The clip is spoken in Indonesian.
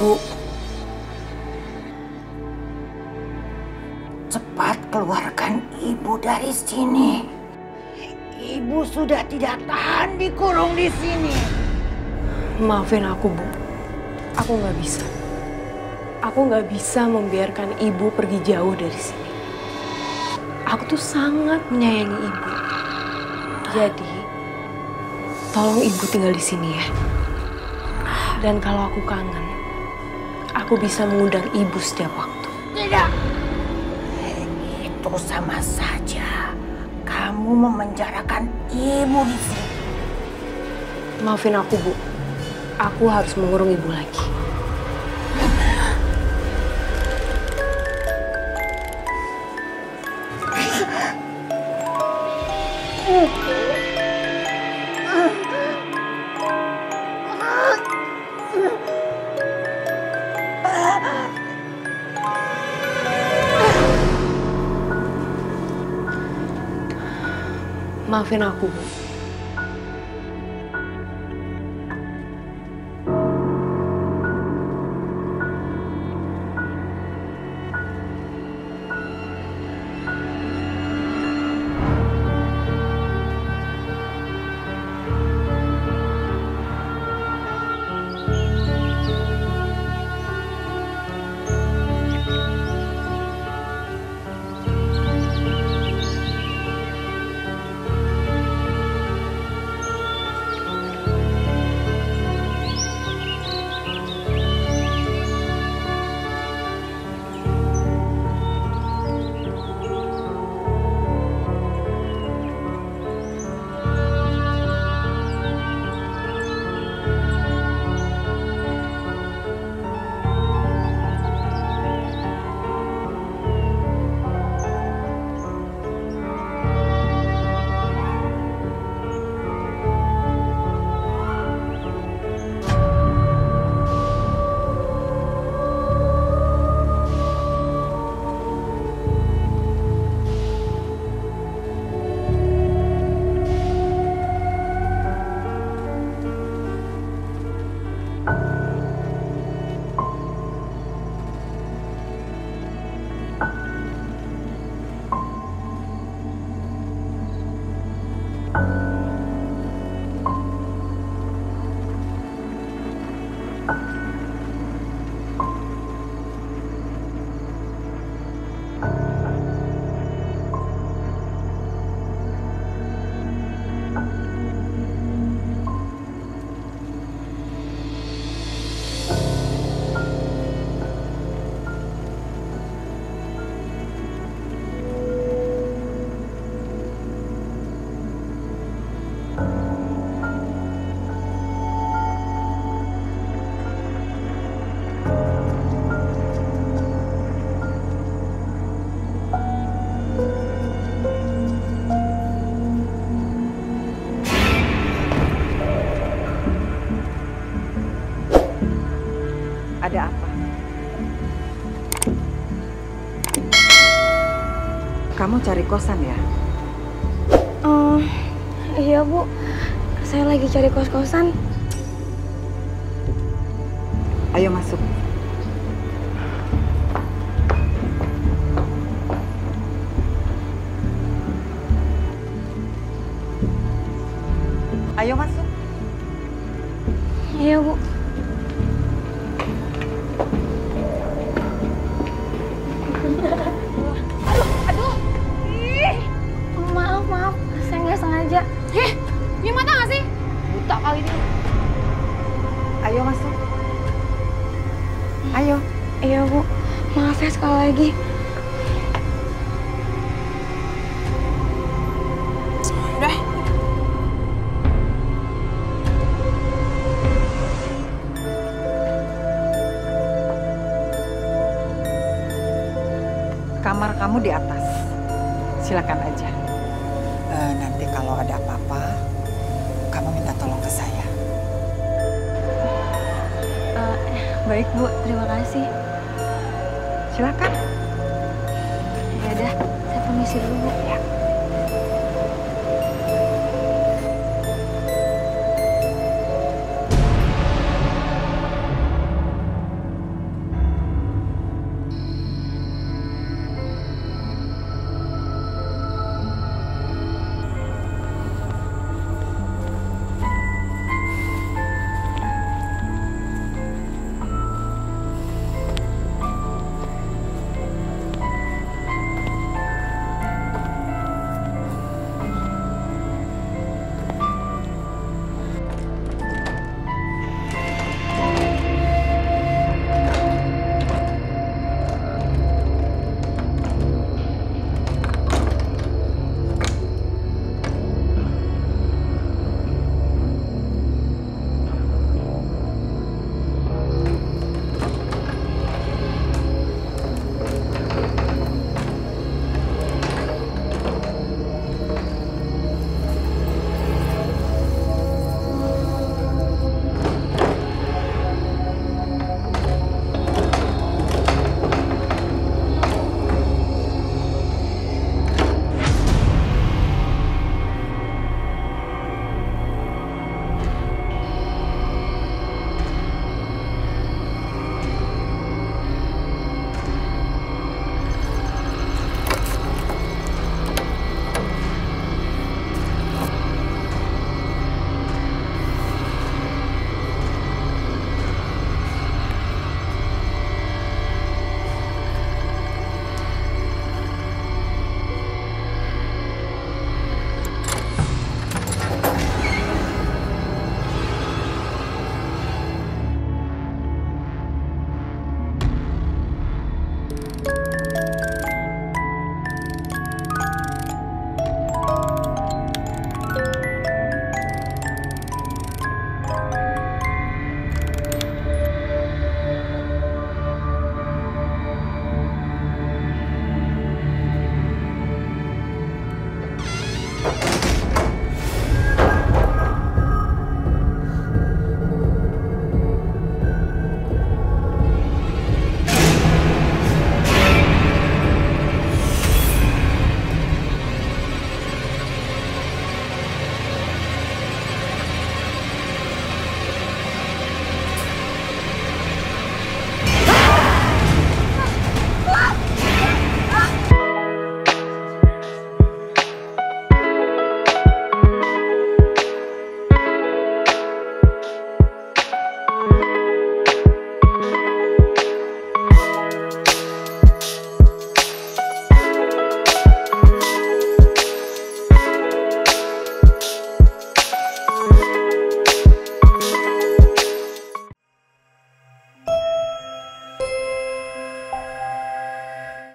Bu. Cepat keluarkan ibu dari sini. Ibu sudah tidak tahan dikurung di sini. Maafin aku, Bu. Aku nggak bisa. Aku nggak bisa membiarkan ibu pergi jauh dari sini. Aku tuh sangat menyayangi ibu. Jadi, tolong ibu tinggal di sini ya. Dan kalau aku kangen, aku bisa mengundang ibu setiap waktu. Tidak. Itu sama saja. Kamu memenjarakan ibu di sini. Maafin aku, Bu. Aku harus mengurung ibu lagi. Maafin aku, Bu. Ada apa? Kamu cari kosan ya? Iya, Bu. Saya lagi cari kos-kosan. Ayo masuk. Ayo masuk. Iya, Bu. Kamar kamu di atas, silakan aja. Nanti kalau ada apa-apa, kamu minta tolong ke saya. Baik, Bu, terima kasih. Silakan. Ya udah, saya permisi dulu, Bu. Ya.